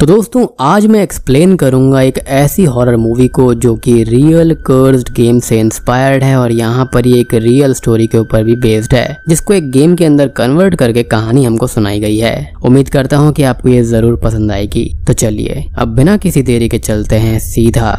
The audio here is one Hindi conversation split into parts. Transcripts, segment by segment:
तो दोस्तों आज मैं एक्सप्लेन करूंगा एक ऐसी हॉरर मूवी को जो कि रियल कर्स्ड गेम से इंस्पायर्ड है और यहाँ पर ये एक रियल स्टोरी के ऊपर भी बेस्ड है जिसको एक गेम के अंदर कन्वर्ट करके कहानी हमको सुनाई गई है। उम्मीद करता हूँ कि आपको ये जरूर पसंद आएगी। तो चलिए अब बिना किसी देरी के चलते हैं सीधा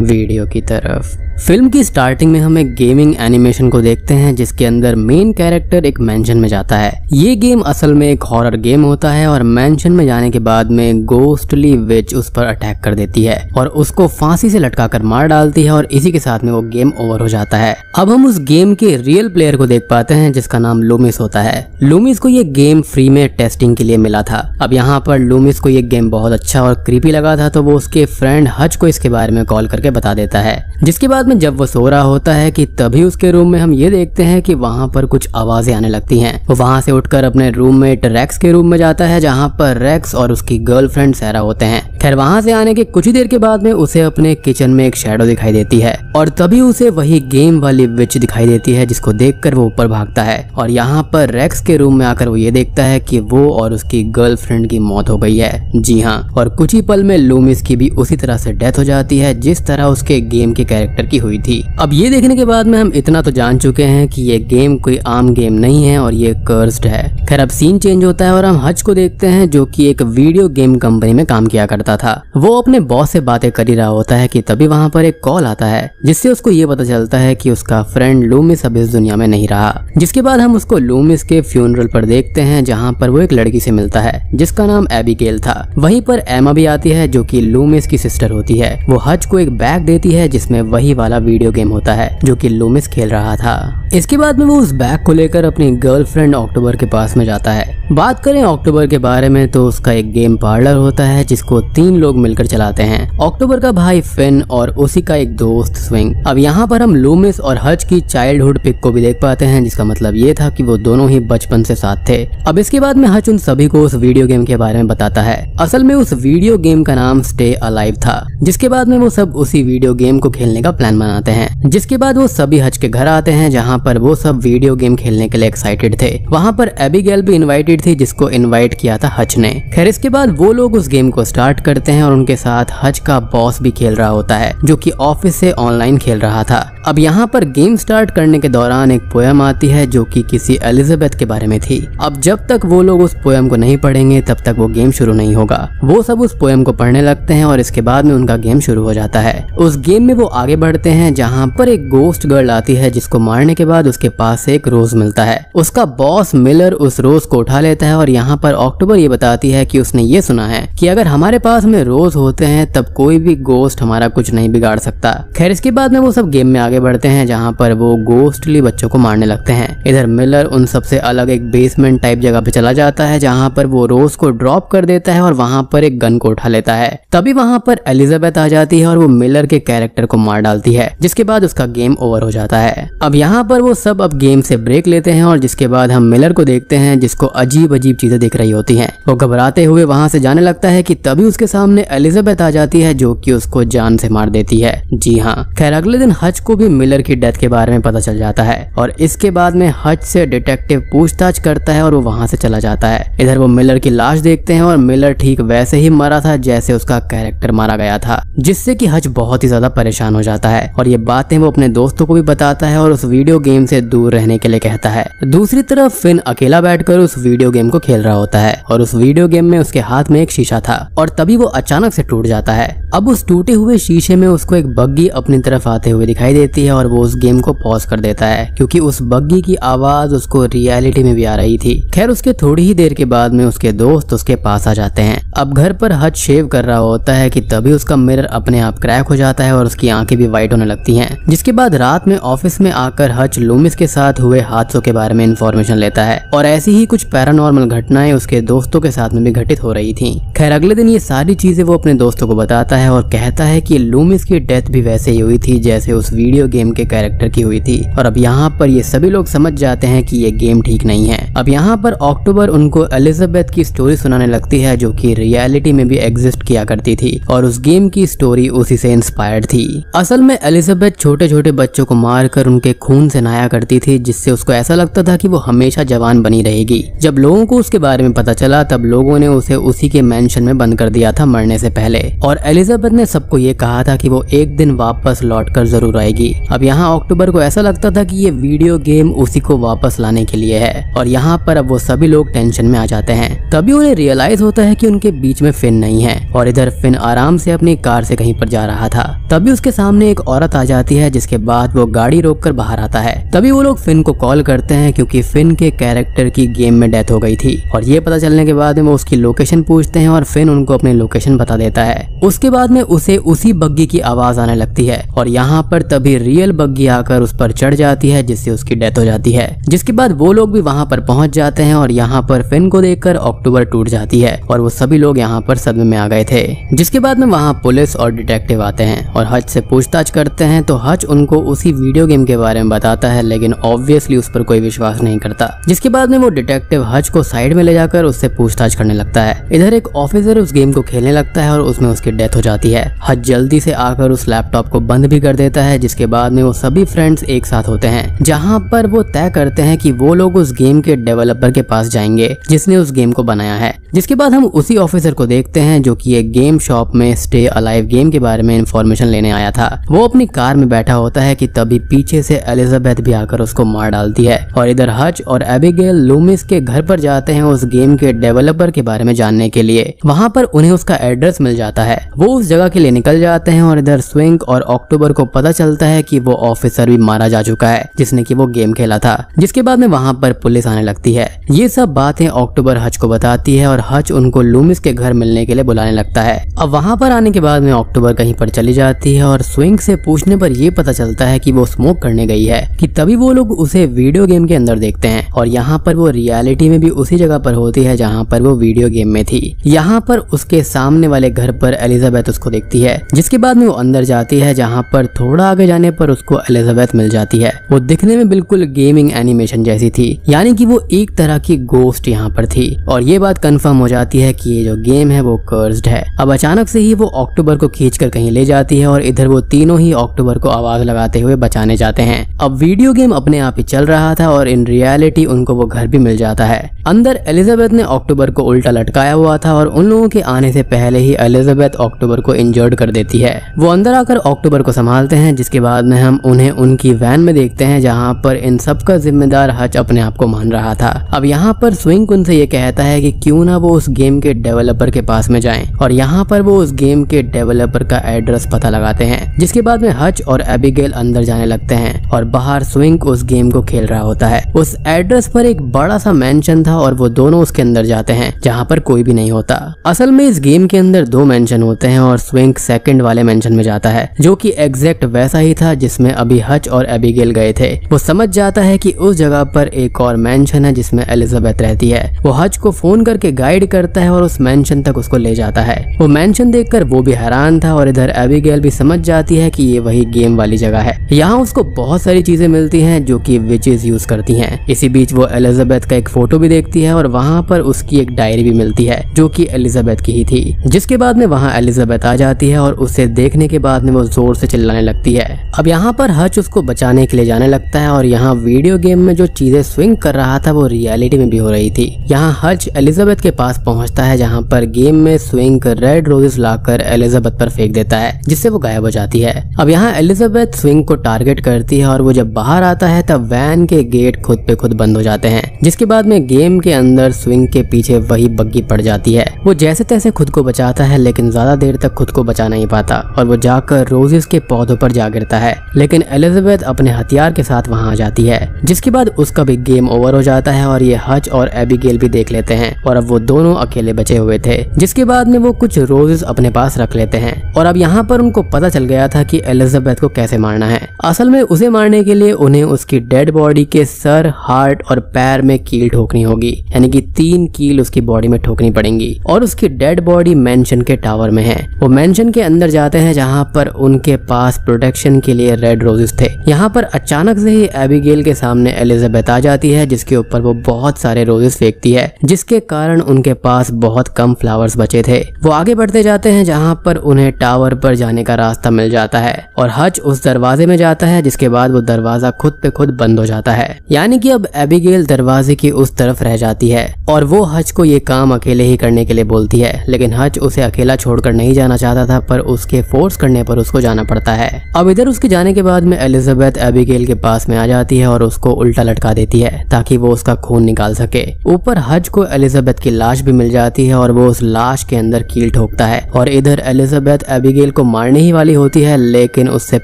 वीडियो की तरफ। फिल्म की स्टार्टिंग में हम एक गेमिंग एनिमेशन को देखते हैं जिसके अंदर मेन कैरेक्टर एक मैंशन में जाता है। ये गेम असल में एक हॉरर गेम होता है और मैंशन में जाने के बाद में गोस्टली विच उस पर अटैक कर देती है और उसको फांसी से लटकाकर मार डालती है और इसी के साथ में वो गेम ओवर हो जाता है। अब हम उस गेम के रियल प्लेयर को देख पाते हैं जिसका नाम लूमिस होता है। लूमिस को ये गेम फ्री में टेस्टिंग के लिए मिला था। अब यहाँ पर लूमिस को ये गेम बहुत अच्छा और क्रीपी लगा था तो वो उसके फ्रेंड हच को इसके बारे में कॉल करके बता देता है, जिसके बाद में जब वो सो रहा होता है कि तभी उसके रूम में हम ये देखते हैं कि वहाँ पर कुछ आवाजें आने लगती हैं। वो वहाँ से उठकर अपने रूममेट रेक्स के रूम में जाता है जहाँ पर रेक्स और उसकी गर्लफ्रेंड सैरा होते हैं। खैर वहाँ से आने के कुछ ही देर के बाद में उसे अपने किचन में एक शैडो दिखाई देती है और तभी उसे वही गेम वाली विच दिखाई देती है जिसको देखकर वो ऊपर भागता है और यहाँ पर रेक्स के रूम में आकर वो ये देखता है कि वो और उसकी गर्लफ्रेंड की मौत हो गई है। जी हाँ, और कुछ ही पल में लूमिस की भी उसी तरह से डेथ हो जाती है जिस तरह उसके गेम के कैरेक्टर की हुई थी। अब ये देखने के बाद में हम इतना तो जान चुके हैं कि ये गेम कोई आम गेम नहीं है और ये कर्स्ड है। खैर अब सीन चेंज होता है और हम हच को देखते हैं जो कि एक वीडियो गेम कंपनी में काम किया करता था। वो अपने बॉस से बातें कर ही रहा होता है कि तभी वहाँ पर एक कॉल आता है जिससे उसको ये पता चलता है कि उसका फ्रेंड लूमिस अब इस दुनिया में नहीं रहा। जिसके बाद हम उसको लूमिस के फ्यूनरल पर देखते हैं जहाँ पर वो एक लड़की से मिलता है जिसका नाम एबिगेल था। वहीं पर एमा भी आती है जो कि लूमिस की सिस्टर होती है। वो हच को एक बैग देती है जिसमें वही वाला वीडियो गेम होता है जो कि लूमिस खेल रहा था। इसके बाद में वो उस बैग को लेकर अपनी गर्लफ्रेंड अक्टूबर के पास में जाता है। बात करें अक्टूबर के बारे में तो उसका एक गेम पार्लर होता है जिसको 3 लोग मिलकर चलाते हैं। अक्टूबर का भाई फिन और उसी का एक दोस्त स्विंग। अब यहाँ पर हम लूमिस और हच की चाइल्डहुड पिक को भी देख पाते हैं जिसका मतलब ये था कि वो दोनों ही बचपन से साथ थे। अब इसके बाद में हच उन सभी को उस वीडियो गेम के बारे में बताता है। असल में उस वीडियो गेम का नाम स्टे अलाइव था। जिसके बाद में वो सब उसी वीडियो गेम को खेलने का प्लान बनाते हैं। जिसके बाद वो सभी हच के घर आते हैं जहाँ पर वो सब वीडियो गेम खेलने के लिए एक्साइटेड थे। वहाँ पर एबिगेल भी इनवाइटेड थी जिसको इनवाइट किया था हच ने। खैर इसके बाद वो लोग उस गेम को स्टार्ट करते हैं और उनके साथ हच का बॉस भी खेल रहा होता है जो कि ऑफिस से ऑनलाइन खेल रहा था। अब यहाँ पर गेम स्टार्ट करने के दौरान एक पोयम आती है जो कि किसी एलिजाबेथ के बारे में थी। अब जब तक वो लोग उस पोयम को नहीं पढ़ेंगे तब तक वो गेम शुरू नहीं होगा। वो सब उस पोयम को पढ़ने लगते हैं और इसके बाद में उनका गेम शुरू हो जाता है। उस गेम में वो आगे बढ़ते हैं जहाँ पर एक गोस्ट गर्ल आती है जिसको मारने के बाद उसके पास एक रोज मिलता है। उसका बॉस मिलर उस रोज को उठा लेता है और यहाँ पर अक्टूबर ये बताती है कि उसने ये सुना है कि अगर हमारे पास में रोज होते हैं तब कोई भी गोस्ट हमारा कुछ नहीं बिगाड़ सकता। खैर इसके बाद में वो सब गेम में आगे बढ़ते हैं जहाँ पर वो गोस्टली बच्चों को मारने लगते हैं। इधर मिलर उन सबसे अलग एक बेसमेंट टाइप जगह पे चला जाता है जहाँ पर वो रोज को ड्रॉप कर देता है और वहाँ पर एक गन को उठा लेता है। तभी वहाँ पर एलिजाबेथ आ जाती है और वो मिलर के कैरेक्टर को मार डालती है जिसके बाद उसका गेम ओवर हो जाता है। अब यहाँ पर वो सब अब गेम से ब्रेक लेते हैं और जिसके बाद हम मिलर को देखते हैं जिसको अजीब अजीब चीजें दिख रही होती हैं। वो घबराते हुए वहाँ से जाने लगता है कि तभी उसके सामने एलिजाबेथ आ जाती है जो कि उसको जान से मार देती है। जी हाँ, खैर अगले दिन हच को भी मिलर की डेथ के बारे में पता चल जाता है और इसके बाद में हच से डिटेक्टिव पूछताछ करता है और वो वहाँ से चला जाता है। इधर वो मिलर की लाश देखते हैं और मिलर ठीक वैसे ही मरा था जैसे उसका कैरेक्टर मारा गया था, जिससे कि हच बहुत ही ज्यादा परेशान हो जाता है और ये बातें वो अपने दोस्तों को भी बताता है और उस वीडियो गेम से दूर रहने के लिए कहता है। दूसरी तरफ फिन अकेला बैठकर उस वीडियो गेम को खेल रहा होता है और उस वीडियो गेम में उसके हाथ में एक शीशा था और तभी वो अचानक से टूट जाता है। अब उस टूटे हुए शीशे में उसको एक बग्गी अपनी तरफ आते हुए दिखाई देती है और वो उस गेम को पॉज कर देता है क्योंकि उस बग्गी की आवाज उसको रियलिटी में भी आ रही थी। खैर उसके थोड़ी ही देर के बाद में उसके दोस्त उसके पास आ जाते हैं। अब घर पर हच शेव कर रहा होता है कि तभी उसका मिरर अपने आप क्रैक हो जाता है और उसकी आंखें भी वाइट होने लगती हैं। जिसके बाद रात में ऑफिस में आकर हच लूमिस के साथ हुए हादसों के बारे में इंफॉर्मेशन लेता है और ऐसी ही कुछ पैरानॉर्मल घटनाएं उसके दोस्तों के साथ में भी घटित हो रही थी। खैर अगले दिन ये सारी चीजें वो अपने दोस्तों को बताता है और कहता है कि लूमिस की डेथ भी वैसे ही हुई थी जैसे उस वीडियो गेम के कैरेक्टर की हुई थी। और अब यहाँ पर ये सभी लोग समझ जाते हैं कि ये गेम ठीक नहीं है। अब यहाँ पर अक्टूबर उनको एलिजाबेथ की स्टोरी सुनाने लगती है जो कि रियलिटी में भी एग्जिस्ट किया करती थी और उस गेम की स्टोरी उसी से इंस्पायर्ड थी। असल में एलिजाबेथ छोटे छोटे बच्चों को मारकर उनके खून से नहाया करती थी जिससे उसको ऐसा लगता था कि वो हमेशा जवान बनी रहेगी। जब लोगों को उसके बारे में पता चला तब लोगों ने उसे उसी के मेंशन में बंद कर दिया दिया था मरने से पहले, और एलिजाबेथ ने सबको ये कहा था कि वो एक दिन वापस लौटकर जरूर आएगी। अब यहाँ अक्टूबर को ऐसा लगता था कि ये वीडियो गेम उसी को वापस लाने के लिए है, और यहाँ पर अब वो सभी लोग टेंशन में आ जाते हैं। तभी उन्हें रियलाइज होता है कि उनके बीच में फिन नहीं है, और इधर फिन आराम से अपनी कार से कहीं पर जा रहा था। तभी उसके सामने एक औरत आ जाती है, जिसके बाद वो गाड़ी रोककर बाहर आता है। तभी वो लोग फिन को कॉल करते हैं क्योंकि फिन के कैरेक्टर की गेम में डेथ हो गई थी, और ये पता चलने के बाद में वो उसकी लोकेशन पूछते हैं और फिन उनको अपनी लोकेशन बता देता है। उसके बाद में उसे उसी बग्गी की आवाज आने लगती है, और यहाँ पर तभी रियल बग्गी आकर उस पर चढ़ जाती है, जिससे उसकी डेथ हो जाती है। जिसके बाद वो लोग भी वहाँ पर पहुँच जाते हैं, और यहाँ पर फिन को देखकर अक्टूबर टूट जाती है, और वो सभी लोग यहाँ पर सदमे में आ गए थे। जिसके बाद में वहाँ पुलिस और डिटेक्टिव आते हैं और हच से पूछताछ करते हैं, तो हच उनको उसी वीडियो गेम के बारे में बताता है, लेकिन ऑब्वियसली उस पर कोई विश्वास नहीं करता। जिसके बाद में वो डिटेक्टिव हच को साइड में ले जाकर उससे पूछताछ करने लगता है। इधर एक ऑफिसर उस गेम को खेलने लगता है और उसमें उसकी डेथ हो जाती है। हच जल्दी से आकर उस लैपटॉप को बंद भी कर देता है, जिसके बाद में वो सभी फ्रेंड्स एक साथ होते हैं, जहाँ पर वो तय करते हैं कि वो लोग उस गेम के डेवलपर के पास जाएंगे जिसने उस गेम को बनाया है। जिसके बाद हम उसी ऑफिसर को देखते हैं जो कि एक गेम शॉप में स्टे अलाइव गेम के बारे में इन्फॉर्मेशन लेने आया था। वो अपनी कार में बैठा होता है कि तभी पीछे से एलिजाबेथ भी आकर उसको मार डालती है, और इधर हच और एबिगेल लूमिस के घर पर जाते हैं उस गेम के डेवलपर के बारे में जानने के लिए। वहाँ पर उन्हें उसका एड्रेस मिल जाता है, वो उस जगह के लिए निकल जाते हैं, और इधर स्विंक और अक्टूबर को पता चलता है कि वो ऑफिसर भी मारा जा चुका है जिसने कि वो गेम खेला था। जिसके बाद में वहाँ पर पुलिस आने लगती है। ये सब बातें अक्टूबर हच को बताती है, और हच उनको लूमिस के घर मिलने के लिए बुलाने लगता है। अब वहाँ पर आने के बाद में अक्टूबर कहीं पर चली जाती है, और स्विंक से पूछने पर ये पता चलता है कि वो स्मोक करने गई है, कि तभी वो लोग उसे वीडियो गेम के अंदर देखते हैं, और यहाँ पर वो रियलिटी में भी उसी जगह पर होती है जहाँ पर वो वीडियो गेम में थी। यहाँ पर उसके सामने वाले घर पर एलिजाबेथ उसको देखती है, जिसके बाद में वो अंदर जाती है, जहाँ पर थोड़ा आगे जाने पर उसको एलिजाबेथ मिल जाती है। वो दिखने में बिल्कुल गेमिंग एनिमेशन जैसी थी, यानी कि वो एक तरह की गोस्ट यहाँ पर थी, और ये बात कन्फर्म हो जाती है कि ये जो गेम है वो कर्स्ड है। अब अचानक से ही वो अक्टूबर को खींचकर कहीं ले जाती है, और इधर वो तीनों ही अक्टूबर को आवाज लगाते हुए बचाने जाते हैं। अब वीडियो गेम अपने आप ही चल रहा था, और इन रियलिटी उनको वो घर भी मिल जाता है। अंदर एलिजाबेथ ने अक्टूबर को उल्टा लटकाया हुआ था, और उन लोगों के आने से पहले ही एलिजाबेथ अक्टूबर को इंजर्ड कर देती है। वो अंदर आकर अक्टूबर को संभालते हैं, जिसके बाद में हम उन्हें उनकी वैन में देखते हैं, जहाँ पर इन सबका जिम्मेदार हच अपने आप को मान रहा था। अब यहाँ पर स्विंग उनसे ये कहता है कि क्यों ना वो उस गेम के डेवलपर के पास में जाएं, और यहाँ पर वो उस गेम के डेवलपर का एड्रेस पता लगाते हैं। जिसके बाद में हच और एबिगेल अंदर जाने लगते हैं, और बाहर स्विंग उस गेम को खेल रहा होता है। उस एड्रेस पर एक बड़ा सा मेंशन था, और वो दोनों उसके अंदर जाते हैं जहाँ पर कोई भी नहीं होता। असल में इस गेम के अंदर दो मेंशन होते हैं, और स्विंग सेकंड वाले मेंशन में जाता है, जो कि एग्जैक्ट वैसा ही था जिसमें अभी हच और एबिगेल गए थे। वो समझ जाता है कि उस जगह पर एक और मेंशन है जिसमें एलिजाबेथ रहती है। वो हच को फोन करके गाइड करता है और उस मेंशन तक उसको ले जाता है। वो मेंशन देखकर वो भी हैरान था, और इधर एबिगेल भी समझ जाती है कि ये वही गेम वाली जगह है। यहाँ उसको बहुत सारी चीजें मिलती हैं जो कि विचेस यूज करती हैं। इसी बीच वो एलिजाबेथ का एक फोटो भी देखती है, और वहाँ पर उसकी एक डायरी भी मिलती है जो कि एलिजाबेथ की ही थी। जिसके बाद में वहाँ एलिजाबेथ आ जाती है, और उसे देखने के बाद में वो जोर से चिल्लाने लगती है। अब यहाँ पर हच उसको बचाने के लिए जाने लगता है, और यहाँ वीडियो गेम में जो चीजें स्विंग कर रहा था वो रियलिटी में भी हो रही थी। यहाँ हच एलिजाबेथ के पास पहुँचता है, जहाँ पर गेम में स्विंग रेड रोजेस लाकर एलिजाबेथ पर फेंक देता है, जिससे वो गायब हो जाती है। अब यहाँ एलिजाबेथ स्विंग को टारगेट करती है, और वो जब बाहर आता है तब वैन के गेट खुद पे खुद बंद हो जाते हैं। जिसके बाद में गेम के अंदर स्विंग के पीछे वही बग्गी पड़ जाती है। वो जैसे तैसे खुद को बचाता है, लेकिन ज्यादा देर तक खुद को बचा नहीं पाता, और वो जाकर रोजेस के पौधों पर जा गिरता है। लेकिन एलिजाबेथ अपने हथियार के साथ वहाँ आ जाती है, जिसके बाद उसका भी गेम ओवर हो जाता है, और ये हच और एबिगेल भी देख लेते हैं, और अब वो दोनों अकेले बचे हुए थे। जिसके बाद में वो कुछ रोजेस अपने पास रख लेते हैं, और अब यहाँ पर उनको पता चल गया था कि एलिजाबेथ को कैसे मारना है। असल में उसे मारने के लिए उन्हें उसकी डेड बॉडी के सर, हार्ट और पैर में कील ठोकनी होगी, यानी कि 3 कील उसकी बॉडी में ठोकनी पड़ेंगी। और उसकी डेड बॉडी मेंशन के टावर में है। वो मेंशन के अंदर जाते हैं, जहाँ पर उनके पास प्रोटेक्शन के लिए रेड रोजेस थे। यहाँ पर अचानक से ही एबिगेल के सामने एलिजाबेथ आ जाती है, जिसके ऊपर वो बहुत सारे रोजेस फेंकती है, जिसके कारण उनके पास बहुत कम फ्लावर्स बचे थे। वो आगे बढ़ते जाते हैं, जहाँ पर उन्हें टावर पर जाने का रास्ता मिल जाता है, और हच उस दरवाजे में जाता है, जिसके बाद वो दरवाजा खुद पे खुद बंद हो जाता है। यानी कि अब एबिगेल दरवाजे की उस तरफ रह जाती है, और वो हच को ये काम अकेले ही करने के लिए बोलती है, लेकिन हज उसे अकेला छोड़कर नहीं जाना चाहता था, पर उसके फोर्स करने पर उसको जाना पड़ता है। अब इधर उसके जाने के बाद में एलिजाबेथ एबिगेल के पास में आ जाती है और उसको उल्टा लटका देती है ताकि वो उसका खून निकाल सके। ऊपर हज को एलिजाबेथ की लाश भी मिल जाती है और वो उस लाश के अंदर कील ठोकता है और इधर एलिजाबेथ एबिगेल को मारने ही वाली होती है, लेकिन उससे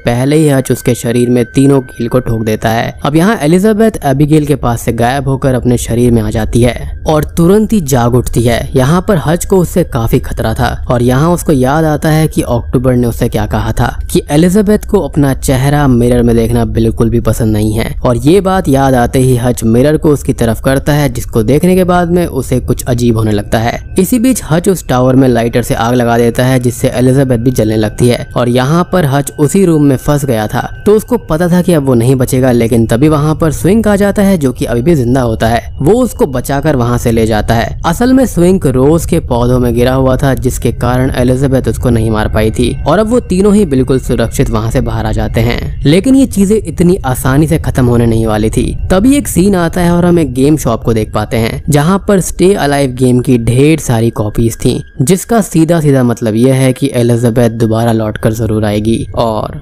पहले ही हज उसके शरीर में तीनों कील को ठोक देता है। अब यहाँ एलिजाबेथ एबिगेल के पास से गायब होकर अपने शरीर में आ जाती है और तुरंत ही जाग उठती है। यहाँ पर हज को उससे काफी खतरा था और यहाँ उसको याद आता है कि अक्टूबर ने उससे क्या कहा था कि एलिजाबेथ को अपना चेहरा मिरर में देखना बिल्कुल भी पसंद नहीं है। और ये बात याद आते ही हज मिरर को उसकी तरफ करता है, जिसको देखने के बाद में उसे कुछ अजीब होने लगता है। इसी बीच हज उस टावर में लाइटर से आग लगा देता है, जिससे एलिजाबेथ भी जलने लगती है। और यहाँ पर हज उसी रूम में फंस गया था, तो उसको पता था कि अब वो नहीं बचेगा, लेकिन तभी वहाँ पर स्विंग आ जाता है जो कि अभी भी जिंदा होता है। वो उसको बचाकर वहाँ से ले जाता है। असल में स्विंग रोज के पौधों में गिरा हुआ था, जिसके कारण एलिजाबेथ उसको नहीं मार पाई थी और अब वो तीनों ही बिल्कुल सुरक्षित वहाँ से बाहर आ जाते हैं। लेकिन ये चीजें इतनी आसानी से खत्म होने नहीं वाली थी। तभी एक सीन आता है और हम एक गेम शॉप को देख पाते हैं, जहाँ पर स्टे अलाइव गेम की ढेर सारी कॉपीज थी, जिसका सीधा सीधा मतलब यह है कि एलिजाबेथ दोबारा लौटकर जरूर आएगी। और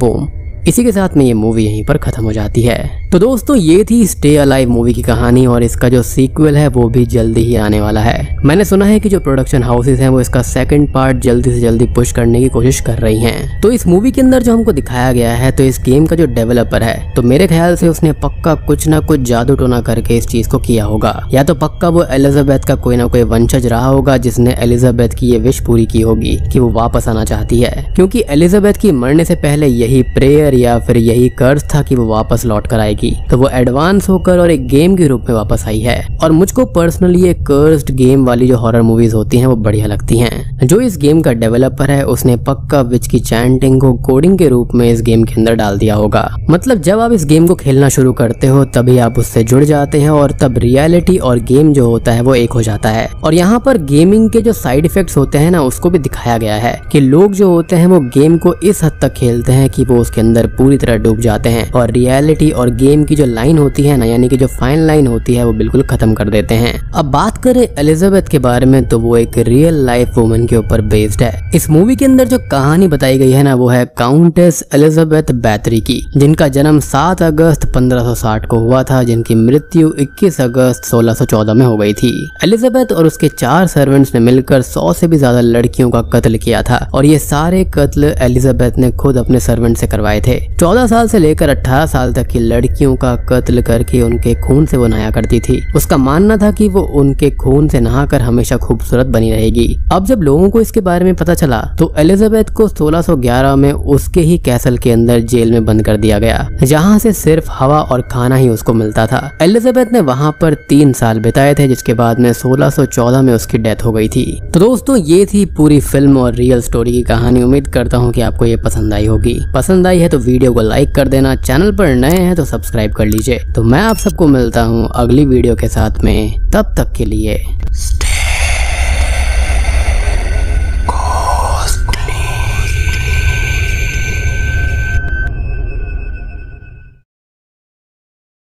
बूम, इसी के साथ में ये मूवी यहीं पर खत्म हो जाती है। तो दोस्तों, ये थी स्टे अलाइव मूवी की कहानी और इसका जो सीक्वल है वो भी जल्दी ही आने वाला है। मैंने सुना है कि जो प्रोडक्शन हाउसेस हैं वो इसका सेकंड पार्ट जल्दी से जल्दी पुश करने की कोशिश कर रही हैं। तो इस मूवी के अंदर जो हमको दिखाया गया है, तो इस गेम का जो डेवलपर है, तो मेरे ख्याल से उसने पक्का कुछ ना कुछ जादू टोना करके इस चीज को किया होगा, या तो पक्का वो एलिजाबेथ का कोई ना कोई वंशज रहा होगा जिसने एलिजाबेथ की ये विश पूरी की होगी कि वो वापस आना चाहती है, क्योंकि एलिजाबेथ की मरने से पहले यही प्रेयर या फिर यही कर्ज था कि वो वापस लौट कर आएगी। तो वो एडवांस होकर और एक गेम के रूप में वापस आई है। और मुझको पर्सनली ये कर्स्ड गेम वाली जो हॉरर मूवीज होती हैं वो बढ़िया लगती हैं। जो इस गेम का डेवलपर है उसने पक्का विच की चैंटिंग को कोडिंग के रूप में इस गेम के अंदर डाल दिया होगा। मतलब जब आप इस गेम को खेलना शुरू करते हो तभी आप उससे जुड़ जाते हैं और तब रियलिटी और गेम जो होता है वो एक हो जाता है। और यहाँ पर गेमिंग के जो साइड इफेक्ट होते हैं ना, उसको भी दिखाया गया है कि लोग जो होते हैं वो गेम को इस हद तक खेलते हैं कि वो उसके अंदर पूरी तरह डूब जाते हैं और रियलिटी और गेम की जो लाइन होती है ना, यानी कि जो फाइन लाइन होती है, वो बिल्कुल खत्म कर देते हैं। अब बात करें एलिजाबेथ के बारे में, तो वो एक रियल लाइफ वुमन के ऊपर बेस्ड है। इस मूवी के अंदर जो कहानी बताई गई है ना, वो है काउंटेस एलिजाबेथ बैथरी की, जिनका जन्म 7 अगस्त 1560 को हुआ था, जिनकी मृत्यु 21 अगस्त 1614 में हो गई थी। एलिजाबेथ और उसके 4 सर्वेंट्स ने मिलकर 100 से भी ज्यादा लड़कियों का कत्ल किया था और ये सारे कत्ल एलिजाबेथ ने खुद अपने सर्वेंट से करवाए थे। 14 साल से लेकर 18 साल तक की लड़कियों का कत्ल करके उनके खून से वो नहाया करती थी। उसका मानना था कि वो उनके खून से नहाकर हमेशा खूबसूरत बनी रहेगी। अब जब लोगों को इसके बारे में पता चला तो एलिजाबेथ को 1611 में उसके ही कैसल के अंदर जेल में बंद कर दिया गया, जहाँ से सिर्फ हवा और खाना ही उसको मिलता था। एलिजाबेथ ने वहाँ पर 3 साल बिताए थे, जिसके बाद में 1614 में उसकी डेथ हो गई थी। तो दोस्तों, ये थी पूरी फिल्म और रियल स्टोरी की कहानी। उम्मीद करता हूँ कि आपको ये पसंद आई होगी। पसंद आई है तो वीडियो को लाइक कर देना, चैनल पर नए हैं तो सब्सक्राइब कर लीजिए। तो मैं आप सबको मिलता हूँ अगली वीडियो के साथ में, तब तक के लिए